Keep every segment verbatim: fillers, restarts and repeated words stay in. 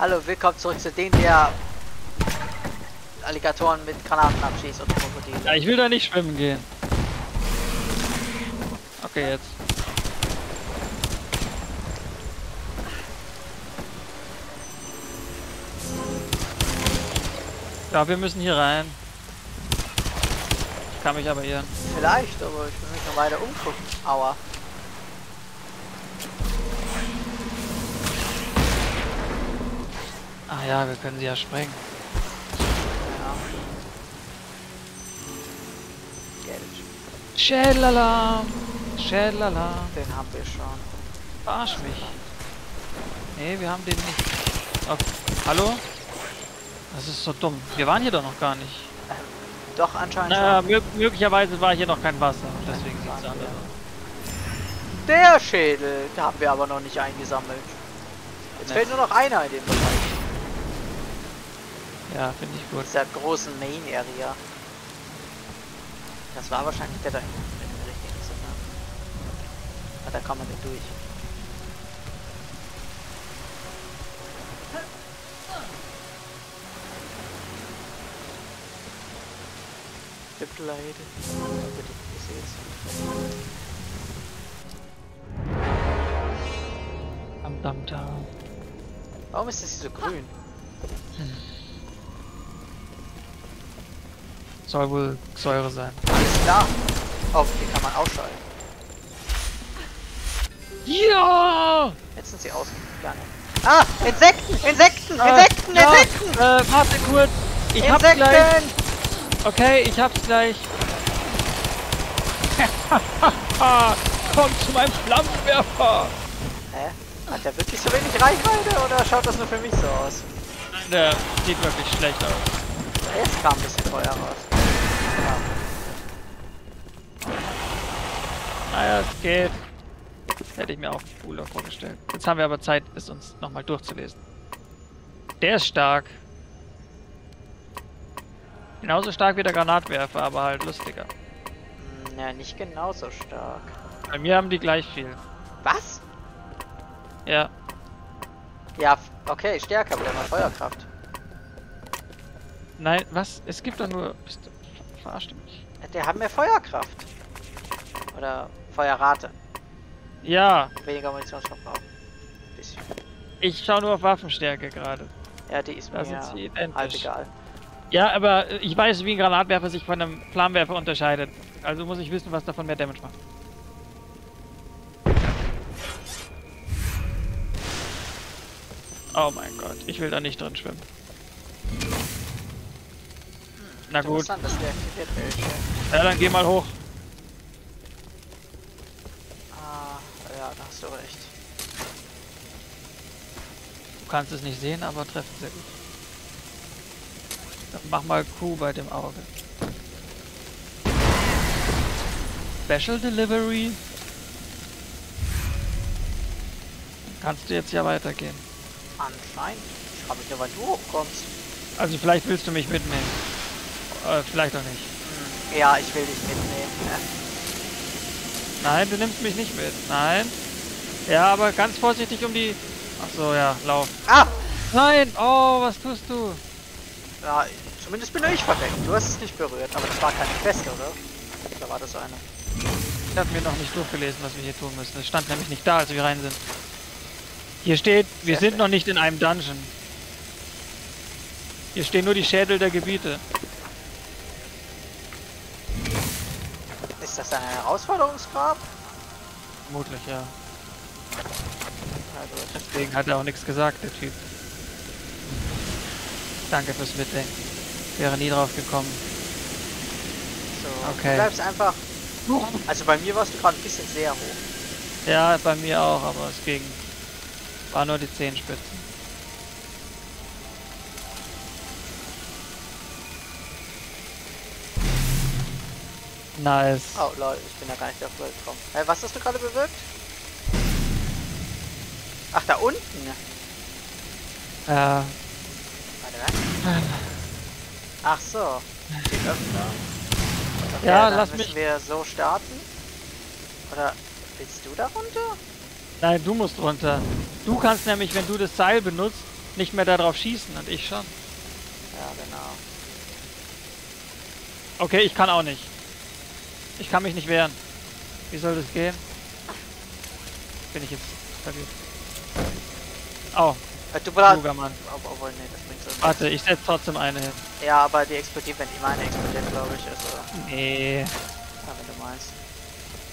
Hallo, willkommen zurück zu denen, der Alligatoren mit Granaten abschießt und Krokodile. Ja, ich will da nicht schwimmen gehen. Okay, jetzt. Ja, wir müssen hier rein. Ich kann mich aber irren. Vielleicht, aber ich will mich noch weiter umgucken. Aua. Ah ja, wir können sie ja sprengen. Ja. Schädelalarm! Schädelalarm! Den haben wir schon. Verarsch mich! Nee, wir haben den nicht. Okay. Hallo? Das ist so dumm. Wir waren hier doch noch gar nicht. Ähm, doch, anscheinend naja, schon. Möglicherweise war hier noch kein Wasser. Deswegen sieht es anders aus. Der Schädel! Da haben wir aber noch nicht eingesammelt. Jetzt fehlt nur noch einer in dem Bereich. Ja, finde ich gut. Dieser großen Main Area. Das war wahrscheinlich der da hinten in der richtigen Sinne. Aber da kann man nicht durch. Begleitet. Bitte, ich sehe es. Am Dammtal. Warum ist das hier so grün? Hm. Soll wohl Säure sein. Alles klar. Oh, die kann man ausschalten. Ja! Jetzt sind sie ausgegangen. Ah! Insekten! Insekten! Insekten! Ah, Insekten! Ja, äh, warte kurz! Ich Insekten. hab's gleich! Okay, ich hab's gleich! Komm zu meinem Flammenwerfer! Hä? Hat der wirklich so wenig Reichweite oder schaut das nur für mich so aus? Nein, der sieht wirklich schlecht aus. Jetzt kam ein bisschen Feuer raus. Naja, es geht. Das hätte ich mir auch cooler vorgestellt. Jetzt haben wir aber Zeit, es uns nochmal durchzulesen. Der ist stark. Genauso stark wie der Granatwerfer, aber halt lustiger. Ja, nicht genauso stark. Bei mir haben die gleich viel. Was? Ja. Ja, okay, stärker, aber der hat Feuerkraft. Nein, was? Es gibt doch nur... Bist du... Verarscht mich. Der hat mehr Feuerkraft. Oder Feuerrate. Ja. Weniger Munitionsverbrauch. Ein bisschen. Ich schaue nur auf Waffenstärke gerade. Ja, die ist mir halt egal. Ja, aber ich weiß, wie ein Granatwerfer sich von einem Flammenwerfer unterscheidet. Also muss ich wissen, was davon mehr Damage macht. Oh mein Gott, ich will da nicht drin schwimmen. Na gut. Interessant, dass der aktiviert wird. Ja, dann geh mal hoch. Ja, da hast du recht. Du kannst es nicht sehen, aber treffen sehr gut. Dann mach mal Q bei dem Auge. Special Delivery. Kannst du jetzt ja weitergehen? Anscheinend. Ich frage mich ja, wann du hochkommst. Also vielleicht willst du mich mitnehmen. Äh, vielleicht auch nicht. Ja, ich will dich mitnehmen. Ne? Nein, du nimmst mich nicht mit. Nein. Ja, aber ganz vorsichtig um die... Ach so, ja, lauf. Ah! Nein! Oh, was tust du? Ja, zumindest bin ich verdeckt. Du hast es nicht berührt. Aber das war keine Quest, oder? Da war das eine. Ich habe mir noch nicht durchgelesen, was wir hier tun müssen. Es stand nämlich nicht da, als wir rein sind. Hier steht, wir Sehr sind schlecht. noch nicht in einem Dungeon. Hier stehen nur die Schädel der Gebiete. Ist das ein Herausforderungsgrab? Vermutlich, ja. Also, deswegen hat er auch nichts gesagt, der Typ. Danke fürs Mitdenken. Wäre nie drauf gekommen. So, okay. Du bleibst einfach... Also bei mir warst du gerade ein bisschen sehr hoch. Ja, bei mir auch, aber es ging. War nur die Zehenspitzen. Nice. Oh lol, ich bin da gar nicht auf Welt gekommen. Hey, was hast du gerade bewirkt? Ach, da unten? Äh. Warte, was? Ach so. Die Öffner. Okay, ja, dann lass müssen mich. wir so starten? Oder willst du da runter? Nein, du musst runter. Du kannst nämlich, wenn du das Seil benutzt, nicht mehr darauf schießen und ich schon. Ja, genau. Okay, ich kann auch nicht. Ich kann mich nicht wehren. Wie soll das gehen? Bin ich jetzt verwirrt. Oh. Du brauchst... Mann. Obwohl, nee, das bringt so nichts. Warte, ich setze trotzdem eine hin. Ja, aber die explodiert, wenn die meine explodiert, glaube ich. Also... Nee. Aber wenn du meinst.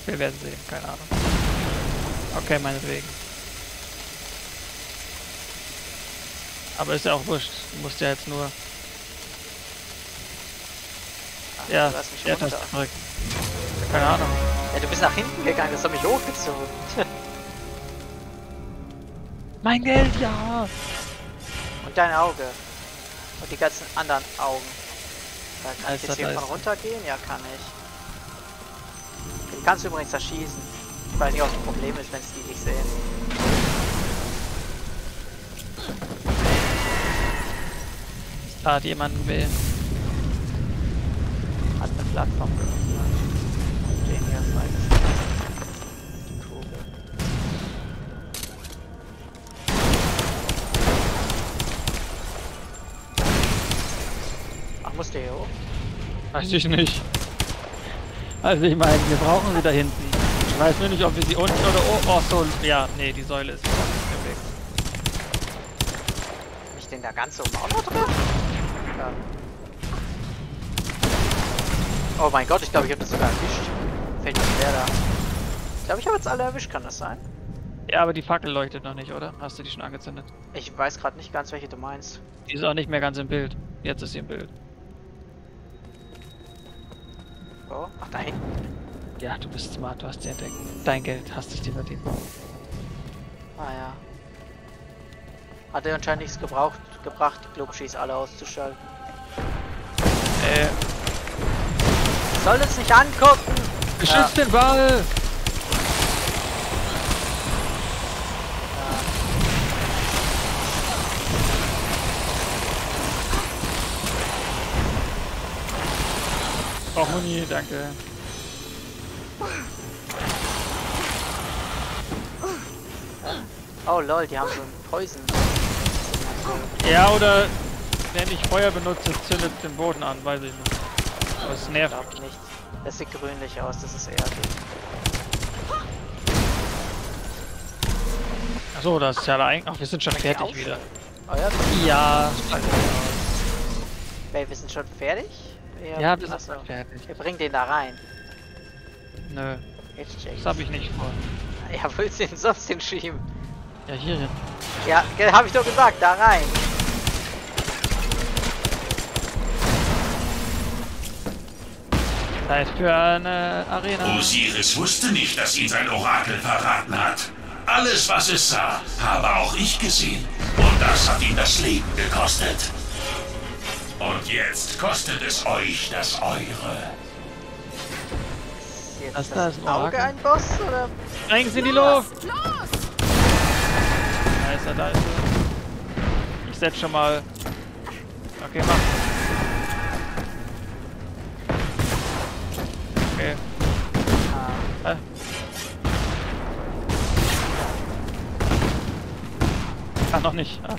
Wir werden sehen, keine Ahnung. Okay, meinetwegen. Aber ist ja auch wurscht. Du musst ja jetzt nur... Ach, ja, du hast mich runter. Keine Ahnung. Ja, du bist nach hinten gegangen, das hat mich hochgezogen. Mein Geld, ja! Und dein Auge. Und die ganzen anderen Augen. Da kann ich jetzt hier von runtergehen? Ja, kann ich. Du kannst übrigens erschießen. Ich weiß nicht, ob das Problem ist, wenn es die nicht sehen. Es tat jemanden weh. Hat eine Plattform geöffnet. Den hier ist die Kugel. Ach, muss der hier hoch? Weiß ich nicht. Also ich meine, wir brauchen sie da hinten. Ich weiß nur nicht, ob wir sie unten oder oben... Oh, so... Ja, nee, die Säule ist... Hab ich denn da ganz oben auch noch drauf? Ja. Oh mein Gott, ich glaube, ich habe das sogar erwischt. Fällt mir schwer da. Ich glaube, ich habe jetzt alle erwischt, kann das sein? Ja, aber die Fackel leuchtet noch nicht, oder? Hast du die schon angezündet? Ich weiß gerade nicht ganz, welche du meinst. Die ist auch nicht mehr ganz im Bild. Jetzt ist sie im Bild. Oh, ach, da hinten. Ja, du bist smart, du hast sie entdeckt. Dein Geld hast dich dir verdient. Ah ja. Hat er anscheinend nichts gebraucht, gebracht, die Glubschis alle auszuschalten. Äh... Soll es nicht angucken! Beschützt ja. Den Ball! Ja. Oh, Huni, danke. Oh lol, die haben so einen Poison. Ja, oder wenn ich Feuer benutze, zündet den Boden an, weiß ich nicht. Aber es nervt. Ich glaub nicht. Das sieht grünlich aus, das ist eher gut. Achso, das ist ja da eigentlich. Ach, wir sind schon fertig auf? Wieder. Oh ja, ja. Ey, wir sind schon fertig? Ja, ja wir sind schon fertig. Wir bringen den da rein. Nö. Jetzt check's. Das hab ich nicht vor. Ja, willst du den sonst hinschieben? Ja, hier hin. Ja, hab ich doch gesagt, da rein. Zeit für eine Arena. Osiris wusste nicht, dass ihn sein Orakel verraten hat. Alles, was es sah, habe auch ich gesehen. Und das hat ihm das Leben gekostet. Und jetzt kostet es euch das eure. Jetzt das, das ist ein Orakel? Auge ein Boss, oder? Sprengen Sie in die Luft! Los! Da ist er, da ist er. Ich setz schon mal... Okay, mach. Okay. Ah. Ah, noch nicht. Ah.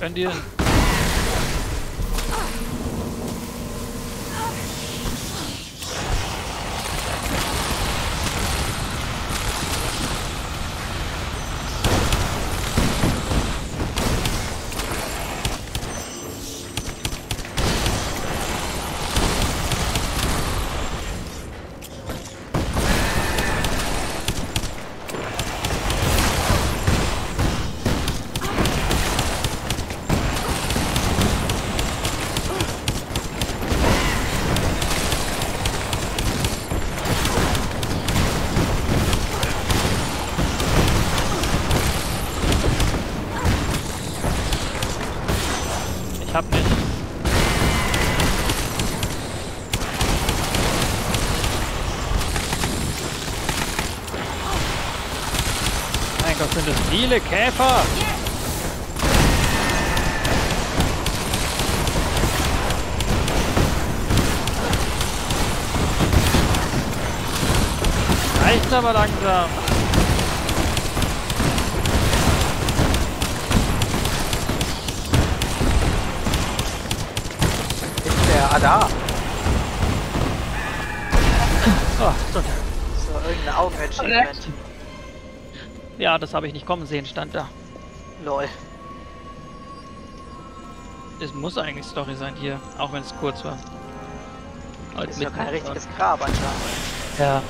Könnt ihr? viele Käfer. Reicht aber langsam. Ist der Adar? Oh, stimmt. So, irgendeine Augen-Achievement. Ja, das habe ich nicht kommen sehen, stand da. Lol. Es muss eigentlich Story sein hier, auch wenn es kurz war. Das ist ja kein richtiges Grab anscheinend. Ja.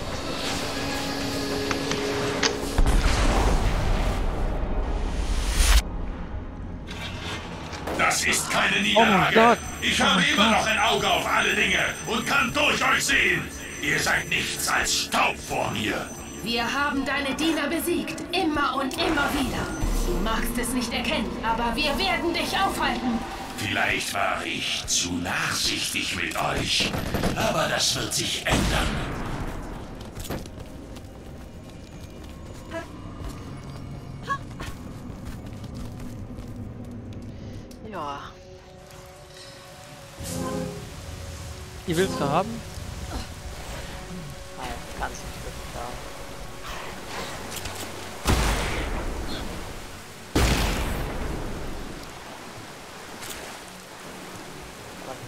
Das ist keine Niederlage. Oh Gott. Ich habe oh immer Gott. noch ein Auge auf alle Dinge und kann durch euch sehen. Ihr seid nichts als Staub vor mir. Wir haben deine Diener besiegt, immer und immer wieder. Du magst es nicht erkennen, aber wir werden dich aufhalten. Vielleicht war ich zu nachsichtig mit euch, aber das wird sich ändern. Ja. Die willst du haben? Nein, kannst du nicht wirklich haben.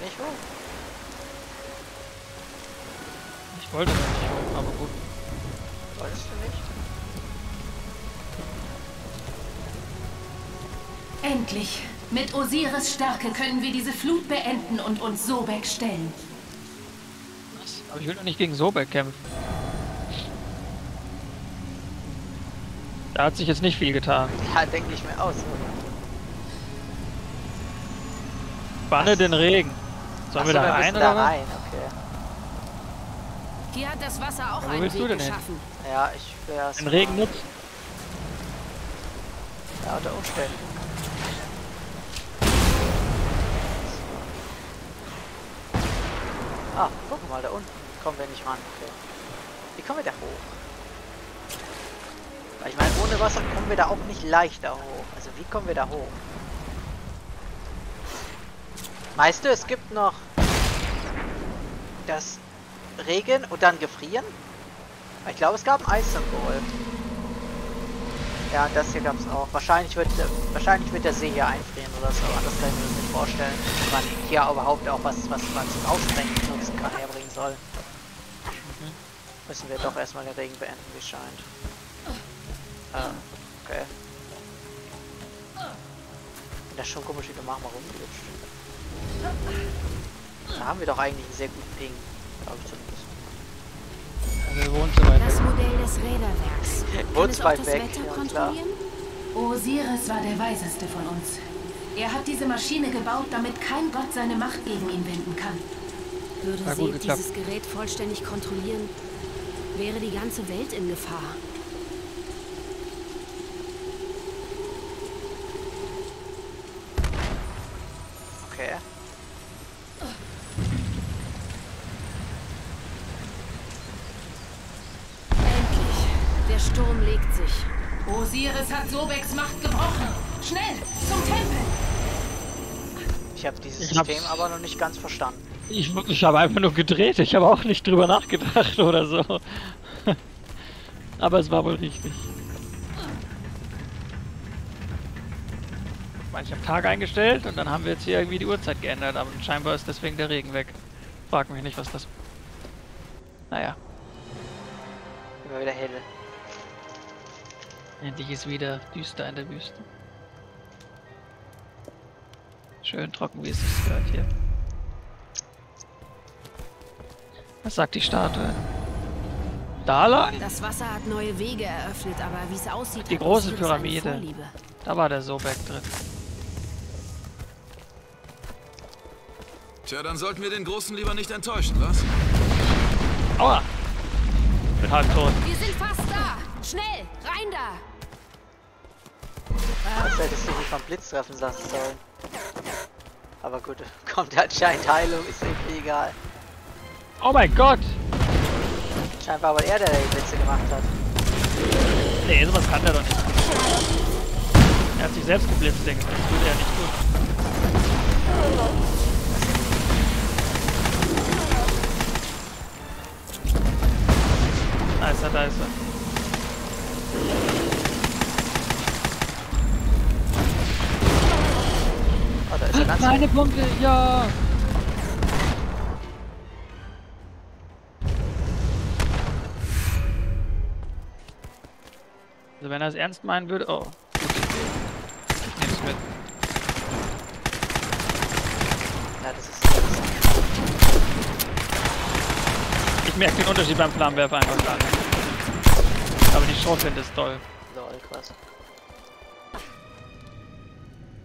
Nicht hoch. Ich wollte nicht hoch, aber gut. Wolltest du nicht? Endlich! Mit Osiris Stärke können wir diese Flut beenden und uns Sobek stellen. Was? Aber ich will doch nicht gegen Sobek kämpfen. Da hat sich jetzt nicht viel getan. Ja, denke ich mir aus. Banne den Regen. Sollen wir da rein, oder? Da rein, okay. Hier hat das Wasser auch einen Weg geschaffen. Ja, ich wäre es. Den Regen nutzen. Ja, unter Umständen. Ah, guck mal, da unten kommen wir nicht ran. Okay. Wie kommen wir da hoch? Weil ich meine, ohne Wasser kommen wir da auch nicht leichter hoch. Also wie kommen wir da hoch? Meinst du, es gibt noch das Regen und dann Gefrieren? Ich glaube, es gab ein Eissymbol. Ja, das hier gab es auch. Wahrscheinlich wird, wahrscheinlich wird der See hier einfrieren oder so. Anders kann ich mir das nicht vorstellen. Man hier überhaupt auch was, was man zum Ausdenken nutzen kann, herbringen soll. Mhm. Müssen wir doch erstmal den Regen beenden, wie es scheint. Ah, okay. Das ist schon komisch, wie du machst mal rumgelutscht. Da haben wir doch eigentlich einen sehr guten Ping, glaube ich zumindest. Ja, das Modell des Räderwerks. Wohnt weit das weg, Wetter ja, kontrollieren? Osiris war der Weiseste von uns. Er hat diese Maschine gebaut, damit kein Gott seine Macht gegen ihn wenden kann. Würde Seb dieses Gerät vollständig kontrollieren, wäre die ganze Welt in Gefahr. Okay. Endlich. Der Sturm legt sich. Osiris hat Sobeks Macht gebrochen. Schnell, zum Tempel! Ich habe dieses ich System aber noch nicht ganz verstanden. Ich, ich habe einfach nur gedreht. Ich habe auch nicht drüber nachgedacht oder so. Aber es war wohl richtig. Ich habe Tag eingestellt und dann haben wir jetzt hier irgendwie die Uhrzeit geändert, aber scheinbar ist deswegen der Regen weg. Frag mich nicht, was das... Naja. Immer wieder hell. Endlich ist wieder düster in der Wüste. Schön trocken, wie es sich gehört hier. Was sagt die Statue? Da lang? Das Wasser hat neue Wege eröffnet, aber wie es aussieht... Die große Pyramide. Da war der Sobek drin. Tja, dann sollten wir den Großen lieber nicht enttäuschen, was? Aua! Ich bin halb tot. Wir sind fast da! Schnell! Rein da! Das hättest du nicht vom Blitz treffen lassen sollen. Aber gut, kommt anscheinend Heilung, ist irgendwie egal. Oh mein Gott! Scheinbar war er der, der die Blitze gemacht hat. Nee, sowas kann der doch nicht. hat sich selbst geblitzt, denke ich. Das tut er nicht gut. Da ist er, da ist er. Meine Pumpe, ja! Also wenn er es ernst meinen würde... Oh. Ich nehm's mit. Ja, das ist... Ich merke den Unterschied beim Flammenwerfer einfach gar nicht. Aber die Schrotflinte ist toll. Lol, krass.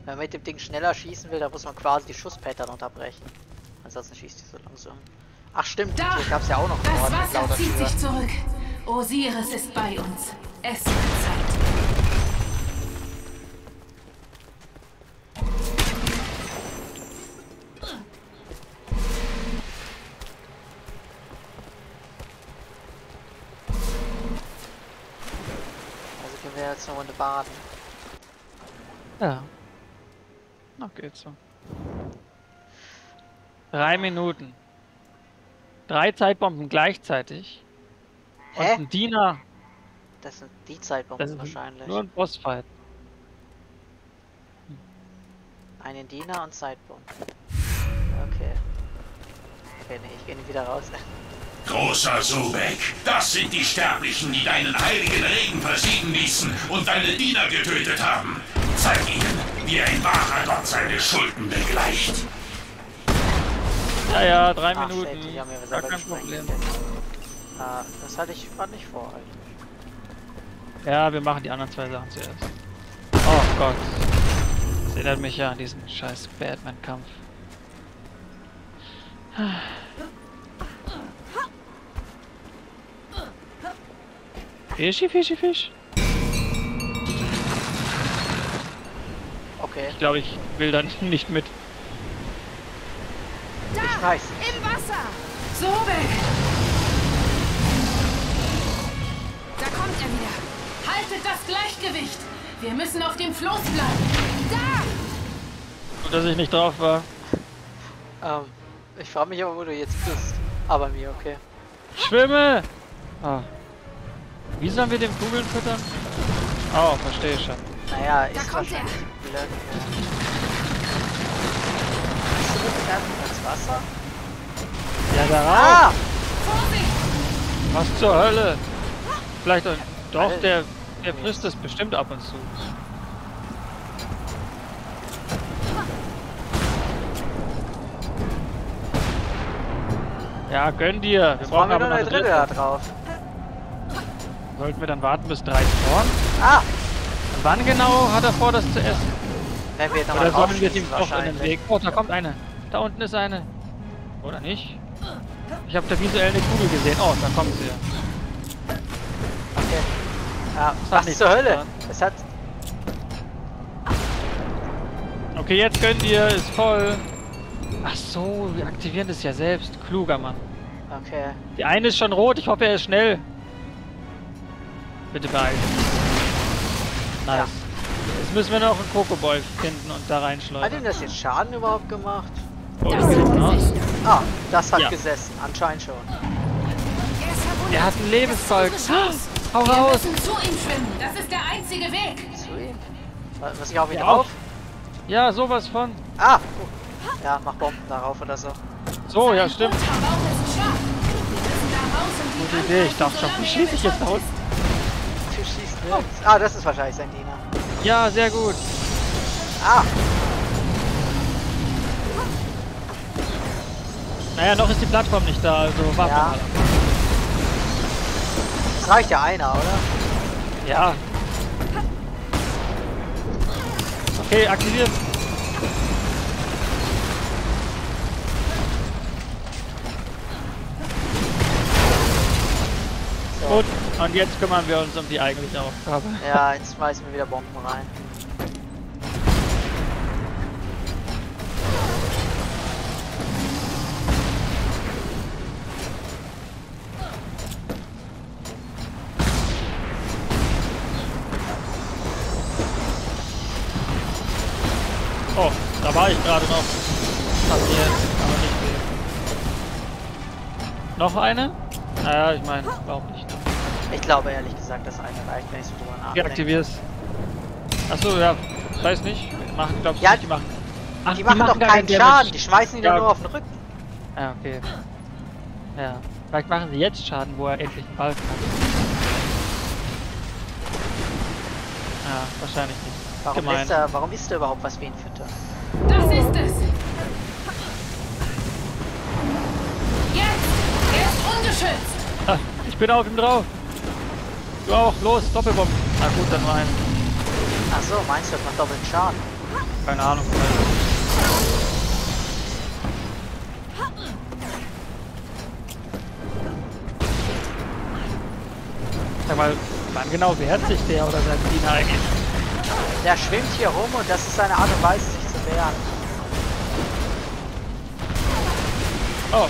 Wenn man mit dem Ding schneller schießen will, da muss man quasi die Schusspattern unterbrechen. Ansonsten schießt die so langsam. Ach stimmt, da, hier gab es ja auch noch einen Ort mit lauter Tür. Das Wasser zieht sich zurück. Osiris ist bei uns. Es wird Zeit. Also gehen wir jetzt eine Runde baden. Ja. Noch geht's so. Drei Minuten. Drei Zeitbomben gleichzeitig. Hä? Und ein Diener. Das sind die Zeitbomben, das ist wahrscheinlich. Nur ein Bossfight. Hm. Einen Diener und Zeitbomben. Okay. Okay, nee, ich gehe nicht wieder raus. Großer Sobek, das sind die Sterblichen, die deinen heiligen Regen versiegen ließen und deine Diener getötet haben. Zeig ihnen, wie ein wahrer Gott seine Schulden begleicht. Ja, ja, drei Ach, Minuten. Shit, die haben ja gar kein Problem. Ah, das hatte ich gerade nicht vor, Alter. Ja, wir machen die anderen zwei Sachen zuerst. Oh Gott. Das erinnert mich ja an diesen scheiß Batman-Kampf. Fischi, Fischi, Fisch. Okay. Ich glaube, ich will dann nicht mit. Da! Ich weiß. Im Wasser! So weg! Da kommt er wieder! Haltet das Gleichgewicht! Wir müssen auf dem Floß bleiben! Da! Gut, dass ich nicht drauf war. Ähm, ich frage mich aber, wo du jetzt bist. Aber mir, okay. Schwimme! Ah. Wie sollen wir den Kugeln füttern? Oh, verstehe schon. Naja, ist da kommt wahrscheinlich er. Blöd. Ins Wasser? Ja, da raus! Was zur Hölle? Vielleicht ein... Doch, Alter. der... Der frisst das bestimmt ab und zu. Ja, gönn dir! Wir brauchen aber noch eine dritte da drauf. Sollten wir dann warten bis drei vorn? Ah! Wann genau hat er vor, das zu essen? Wenn wir jetzt Oder sollen wir ihm doch in den Weg? Oh, da kommt eine. Da unten ist eine. Oder nicht? Ich habe da visuell eine Kugel gesehen. Oh, da kommt sie. Okay. Ja, was zur getan. Hölle? Es hat... Okay, jetzt gönnt ihr. Ist voll. Ach so, wir aktivieren das ja selbst. Kluger Mann. Okay. Die eine ist schon rot. Ich hoffe, er ist schnell. Bitte beeilen. Nice. Ja. Jetzt müssen wir noch einen Kokoboy finden und da reinschleudern. Hat ihm das jetzt Schaden überhaupt gemacht? Oh, das sieht aus. Ah, das hat ja. gesessen. Anscheinend schon. Er hat ein Lebensvolk. Hau raus! Wir müssen zu ihm schwimmen. Das ist der einzige Weg. Zu ihm? Was, ich auch wieder auf? Ja, sowas von. Ah! Oh. Ja, mach Bomben darauf oder so. So, ja, stimmt. Gute Idee. Ich dachte schon, wie schieße ich jetzt da unten? Oh. Ah, das ist wahrscheinlich sein Diener. Ja, sehr gut. Ah. Naja, noch ist die Plattform nicht da, also warte ja. mal. Das reicht ja einer, oder? Ja. Okay, aktivieren. So. Gut. Und jetzt kümmern wir uns um die eigentliche Aufgabe. Ja, jetzt schmeißen wir wieder Bomben rein. Oh, da war ich gerade noch. Passiert, aber nicht viel. Noch eine? Naja, ich meine, warum nicht? Ich glaube ehrlich gesagt, dass eine reicht, wenn ich so drüber nachdenke. Wie aktivierst du? Achso, ja, weiß nicht. Machen, glaubst du ja, nicht, die machen. Ach, die, die machen doch keinen Schaden, die schmeißen ihn ja nur auf den Rücken. Ja, okay. Ja. Vielleicht machen sie jetzt Schaden, wo er endlich einen Ball kann. Ja, wahrscheinlich nicht. Warum ist, er, warum ist er überhaupt, was wir ihn füttern? Das ist es! Jetzt! Er ist ungeschützt! Ah, ich bin auf ihm drauf! Du auch! Los! Doppelbomben! Na gut, dann nur einen. Ach so, meinst du, das macht doppelten Schaden? Keine Ahnung. Sag mal, wann genau wehrt sich der oder sein Diener eigentlich? Der schwimmt hier rum und das ist seine Art und Weise, sich zu wehren. Oh,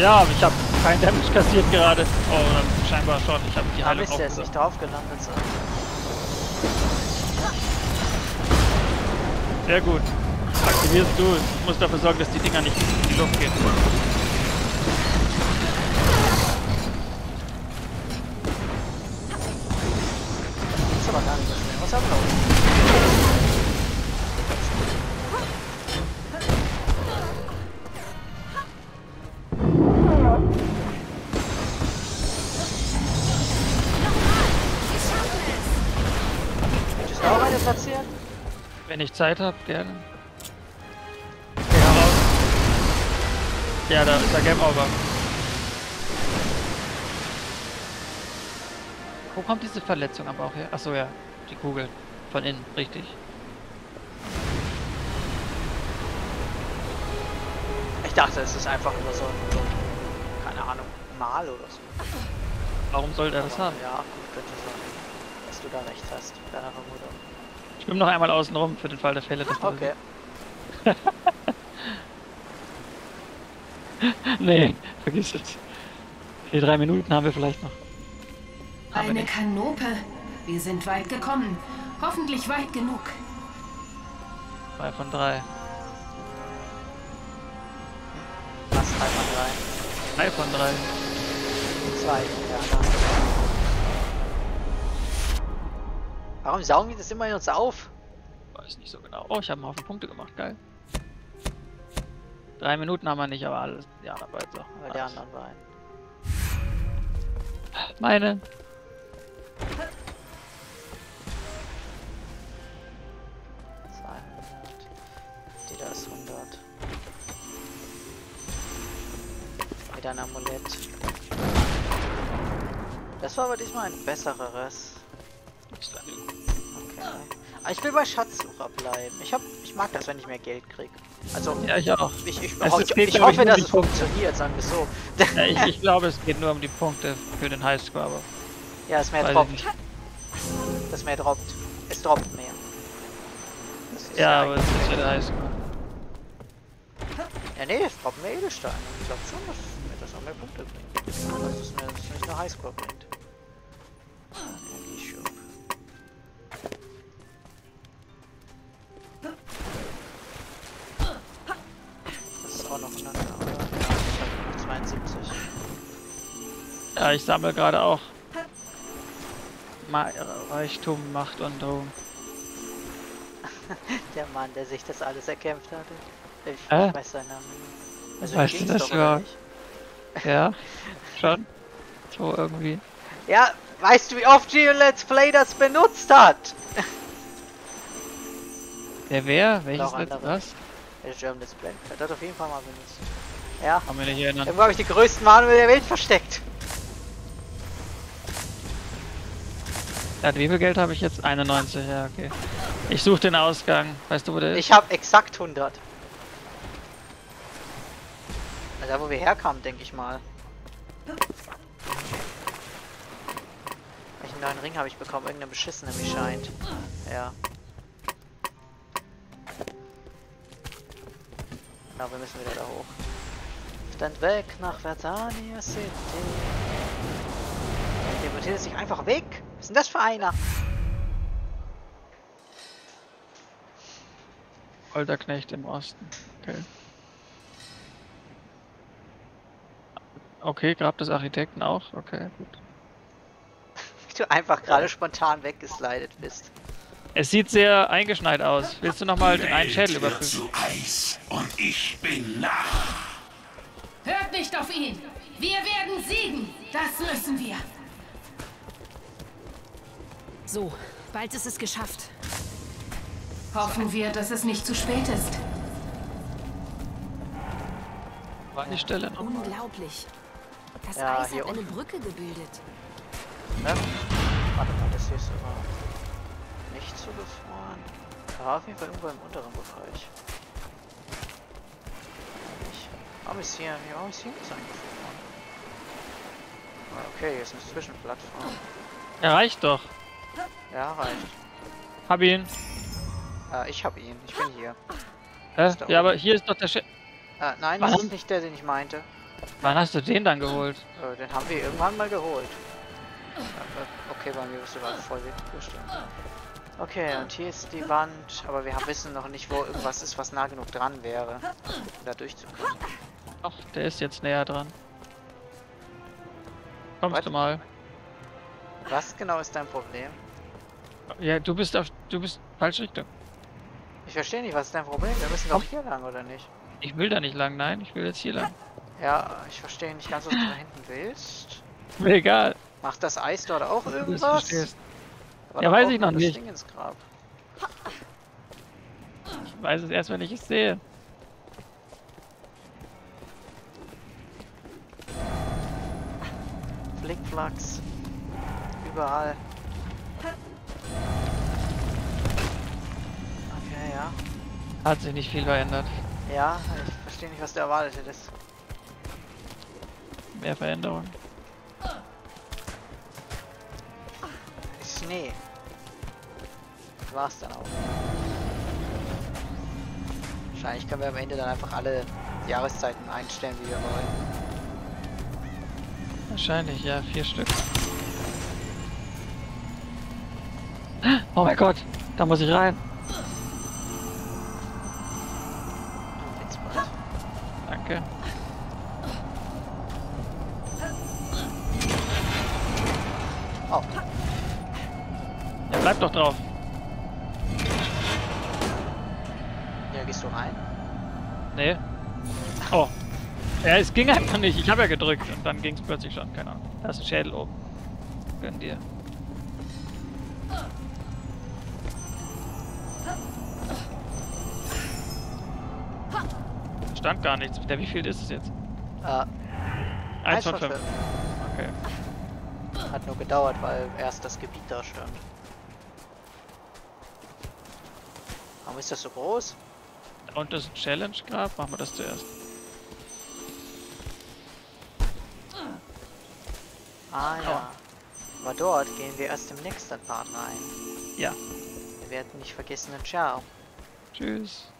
ja, ich habe keinen Damage kassiert gerade. Oh, scheinbar schon. Ich habe die Heilung aufgenommen. Da ist er nicht drauf gelandet. So. Sehr gut. Aktivierst du. Ich muss dafür sorgen, dass die Dinger nicht in die Luft gehen. Das ist aber gar nicht so schnell. Was haben wir noch? Wenn ich Zeit habe, gerne. Ja, da ist der Game Over. Wo kommt diese Verletzung am Bauch her? Achso, ja, die Kugel. Von innen, richtig. Ich dachte, es ist einfach nur so ein, keine Ahnung, Mal oder so. Warum soll der das haben? Ja, gut, könnte sein, dass du da recht hast, mit deiner Vermutung. Ich schwimme noch einmal außen rum für den Fall der Fälle. Dass okay. Nee, vergiss es. Die drei Minuten haben wir vielleicht noch. Haben Eine wir Kanope. Wir sind weit gekommen. Hoffentlich weit genug. Zwei von drei. Was? Drei von drei. Drei von drei. Zwei. Ja, das. Warum saugen wir das immer in uns auf? Weiß nicht so genau. Oh, ich habe einen Haufen Punkte gemacht, geil. Drei Minuten haben wir nicht, aber alles. Die anderen beiden Sachen. Aber die anderen beiden. Meine. zweihundert. Die da ist hundert. Mit einem Amulett. Das war aber diesmal ein bessereres. Okay. Aber ich will bei Schatzsucher bleiben. Ich hab, ich mag das, wenn ich mehr Geld krieg. Also, ja, ich auch. Ich, ich, ho ich, ich hoffe, dass es funktioniert, sagen wir so. Ja, ich, ich glaube, es geht nur um die Punkte für den Highscore, aber... Ja, das mehr droppt. Das mehr droppt. Es droppt mehr. Ja, aber es ist ja der Highscore. Ja, nee, es droppt mehr Edelsteine. Ich glaube schon, dass mir das auch mehr Punkte bringt. Dass es mir das nicht nur Highscore bringt. Ja, ich sammle gerade auch Ma Reichtum, Macht und Ruhm. Der Mann, der sich das alles erkämpft hatte. Ich äh? weiß seinen Namen. Also weißt du das überhaupt? Ja, schon. So irgendwie. Ja, weißt du, wie oft Geo Let's Play das benutzt hat? Der wer? Welches Let's Play? Der German Let's Play. Das hat auf jeden Fall mal benutzt. Ja. Kann mich nicht erinnern. Irgendwo habe ich die größten Manuel der Welt versteckt. Ja, wie viel Geld habe ich jetzt? einundneunzig, ja, okay. Ich suche den Ausgang. Weißt du, wo der ist? Ich habe exakt hundert. Also da, wo wir herkamen, denke ich mal. Welchen neuen Ring habe ich bekommen? Irgendeine beschissene, wie scheint. Ja. Ja, wir müssen wieder da hoch. Dann weg nach Verdania City. Der teleportiert sich einfach weg. Was ist denn das für einer? Folterknecht im Osten. Okay. Okay, Grab des Architekten auch. Okay, gut. Wie du einfach gerade spontan weggeslidet bist. Es sieht sehr eingeschneit aus. Willst du nochmal den einen Schädel überprüfen? Zu Eis und ich bin nach. Hört nicht auf ihn! Wir werden siegen! Das müssen wir! So, bald ist es geschafft. Hoffen wir, dass es nicht zu spät ist. War die Stelle noch? Unglaublich. Das ja, Eis hat unten eine Brücke gebildet. Ja. Warte mal, das hier ist aber nicht so gefroren. Da war auf jeden Fall irgendwo im unteren Bereich. Warum ist hier, warum ist hier nichts eingefroren? Okay, hier ist eine Zwischenplattform. Er reicht doch. Ja, reicht. Hab ihn. Äh, ich hab ihn. Ich bin hier. Äh, ja, aber hier ist doch der Sch... Äh, nein, das ist nicht der, den ich meinte. Wann hast du den dann geholt? Äh, den haben wir irgendwann mal geholt. Okay, bei mir bist du gerade voll weggestimmt. Okay, und hier ist die Wand. Aber wir wissen noch nicht, wo irgendwas ist, was nah genug dran wäre, um da durchzukommen. Ach, der ist jetzt näher dran. Kommst du mal. Was genau ist dein Problem? Ja, du bist auf... Du bist... Falsche Richtung. Ich verstehe nicht, was ist dein Problem? Wir müssen doch hier lang, oder nicht? Ich will da nicht lang, nein. Ich will jetzt hier lang. Ja, ich verstehe nicht ganz, was du da hinten willst. Mir egal. Macht das Eis dort auch irgendwas? Ja, weiß ich noch nicht. Ding ins Grab. Ich weiß es erst, wenn ich es sehe. Flickflacks. Überall. Okay, ja. Hat sich nicht viel verändert. Ja, ich verstehe nicht, was du erwartet hättest. Mehr Veränderung. Schnee. Das war's dann auch. Wahrscheinlich können wir am Ende dann einfach alle Jahreszeiten einstellen, wie wir wollen. Wahrscheinlich, ja, vier Stück. Oh mein Gott, da muss ich rein. Danke. Oh. Ja, bleib doch drauf. Ja, gehst du rein? Nee. Oh. Ja, es ging einfach nicht. Ich habe ja gedrückt und dann ging es plötzlich schon. Keine Ahnung. Da ist ein Schädel oben. Gönn dir. Stand gar nichts. Der, wie viel ist es jetzt? Uh, eins von fünf. Okay. Hat nur gedauert, weil erst das Gebiet da stand. Warum ist das so groß? Und das ist ein Challenge-Grab? Machen wir das zuerst. Ah ja. Oh. Aber dort gehen wir erst im nächsten Part rein. Ja. Wir werden nicht vergessen, den Ciao. Tschüss.